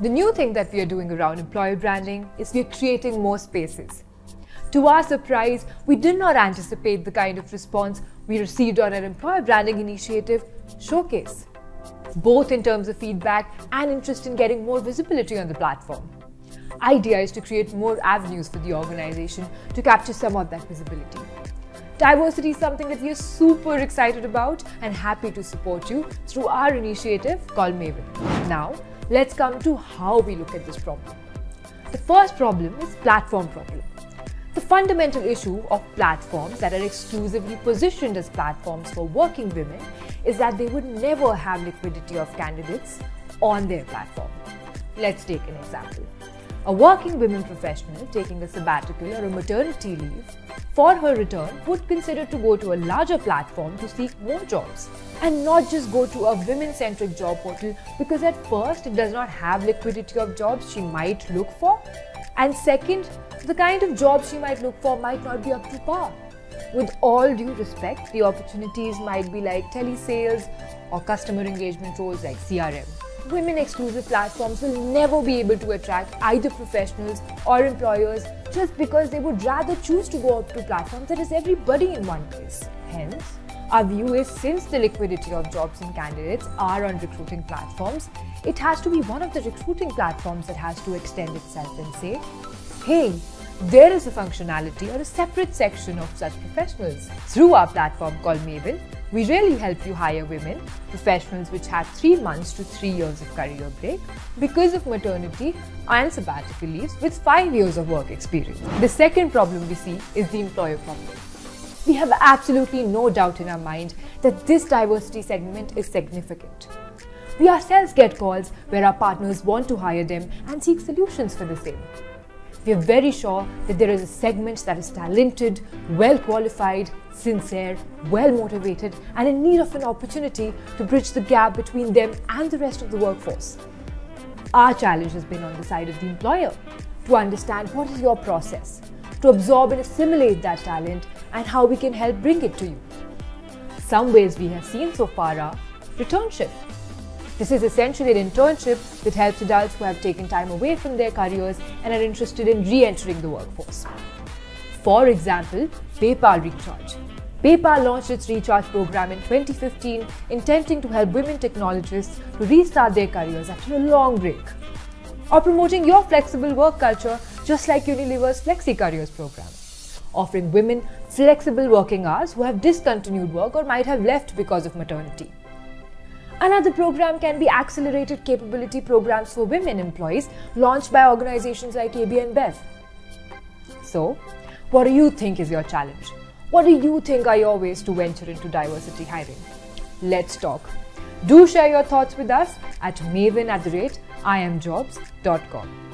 The new thing that we are doing around employer branding is we are creating more spaces. To our surprise, we did not anticipate the kind of response we received on our employer branding initiative, Showcase, both in terms of feedback and interest in getting more visibility on the platform. Idea is to create more avenues for the organization to capture some of that visibility. Diversity is something that we are super excited about and happy to support you through our initiative called Maven. Now, let's come to how we look at this problem. The first problem is platform problem. The fundamental issue of platforms that are exclusively positioned as platforms for working women is that they would never have liquidity of candidates on their platform. Let's take an example. A working women professional taking a sabbatical or a maternity leave for her return would consider to go to a larger platform to seek more jobs and not just go to a women-centric job portal, because at first it does not have liquidity of jobs she might look for, and second, the kind of job she might look for might not be up to par. With all due respect, the opportunities might be like telesales or customer engagement roles like CRM. Women exclusive platforms will never be able to attract either professionals or employers just because they would rather choose to go up to platforms that is everybody in one place. Hence, our view is, since the liquidity of jobs and candidates are on recruiting platforms, it has to be one of the recruiting platforms that has to extend itself and say, hey, there is a functionality or a separate section of such professionals. Through our platform called Maven, we really help you hire women, professionals which had 3 months to 3 years of career break because of maternity and sabbatical leaves, with 5 years of work experience. The second problem we see is the employer problem. We have absolutely no doubt in our mind that this diversity segment is significant. We ourselves get calls where our partners want to hire them and seek solutions for the same. We are very sure that there is a segment that is talented, well-qualified, sincere, well-motivated, and in need of an opportunity to bridge the gap between them and the rest of the workforce. Our challenge has been on the side of the employer to understand what is your process, to absorb and assimilate that talent, and how we can help bring it to you. Some ways we have seen so far are returnship. This is essentially an internship that helps adults who have taken time away from their careers and are interested in re-entering the workforce. For example, PayPal Recharge. PayPal launched its Recharge program in 2015, intending to help women technologists to restart their careers after a long break. Or promoting your flexible work culture, just like Unilever's Flexi Careers program, offering women flexible working hours who have discontinued work or might have left because of maternity. Another program can be accelerated capability programs for women employees launched by organizations like AB InBev. So, what do you think is your challenge? What do you think are your ways to venture into diversity hiring? Let's talk. Do share your thoughts with us at maven@iimjobs.com.